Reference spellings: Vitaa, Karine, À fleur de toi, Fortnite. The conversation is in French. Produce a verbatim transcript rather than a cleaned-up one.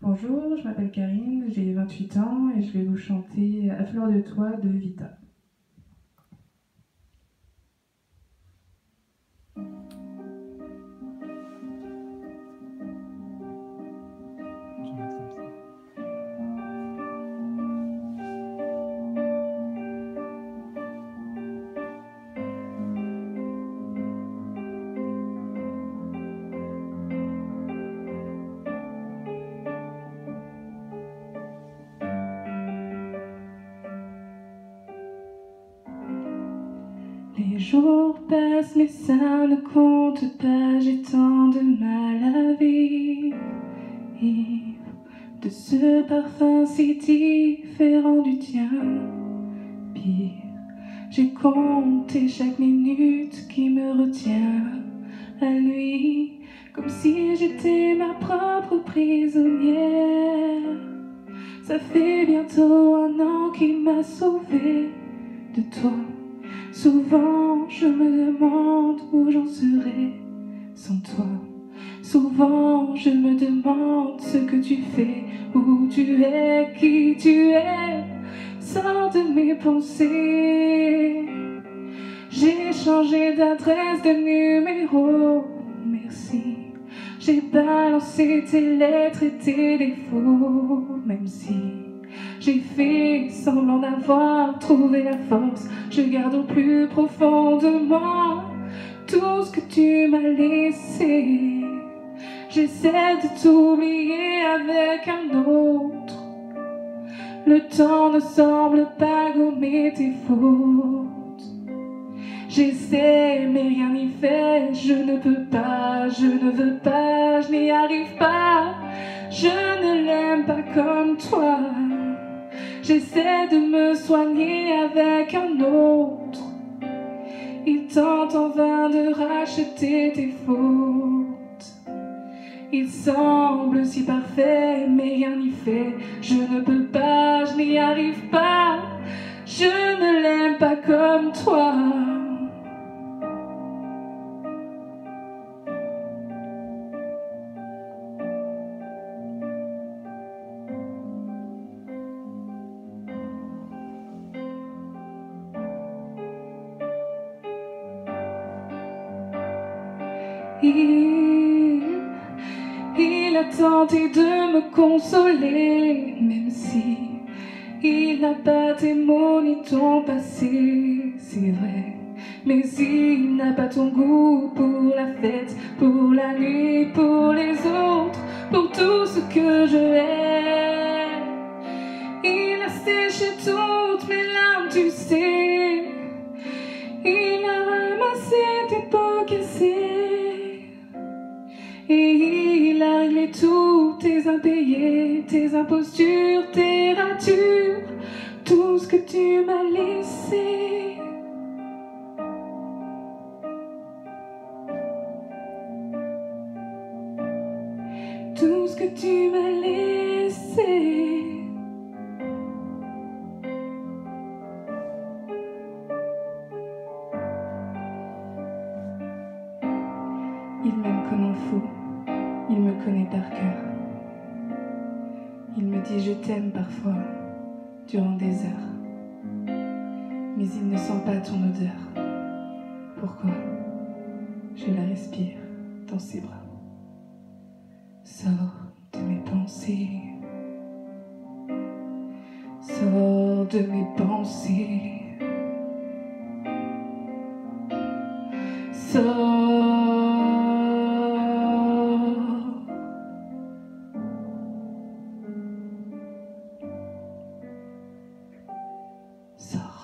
Bonjour, je m'appelle Karine, j'ai vingt-huit ans et je vais vous chanter À fleur de toi de Vitaa. Les jours passent mais ça ne compte pas, j'ai tant de mal à vivre de ce parfum si différent du tien. Pire, j'ai compté chaque minute qui me retient à lui, comme si j'étais ma propre prisonnière. Ça fait bientôt un an qu'il m'a sauvée de toi. Souvent je me demande où j'en serais sans toi. Souvent je me demande ce que tu fais, où tu es, qui tu es. Sors de mes pensées. J'ai changé d'adresse, de numéro, merci. J'ai balancé tes lettres et tes défauts, même si j'ai fait semblant d'avoir trouvé la force. Je garde au plus profond de moi tout ce que tu m'as laissé. J'essaie de t'oublier avec un autre. Le temps ne semble pas gommer tes fautes. J'essaie mais rien n'y fait. Je ne peux pas, je ne veux pas, je n'y arrive pas. Je ne l'aime pas comme toi. J'essaie de me soigner avec un autre. Il tente en vain de racheter tes fautes. Il semble si parfait, mais rien n'y fait. Je ne peux pas, je n'y arrive pas. Je ne l'aime pas comme toi. Il, il a tenté de me consoler, même si il n'a pas tes mots ni ton passé, c'est vrai. Mais il n'a pas ton goût pour la fête, pour la nuit, pour les autres, pour tout ce que je hais. Il a séché toutes mes larmes, tu sais. Il a ramassé tes pots cassés. Et il a réglé tous tes impayés, tes impostures, tes ratures, tout ce que tu m'as laissé. Tout ce que tu m'as laissé. Il m'aime comme un fou. Il me connaît par cœur. Il me dit je t'aime parfois, durant des heures. Mais il ne sent pas ton odeur. Pourquoi? Je la respire dans ses bras. Sors de mes pensées. Sors de mes pensées. Sors. So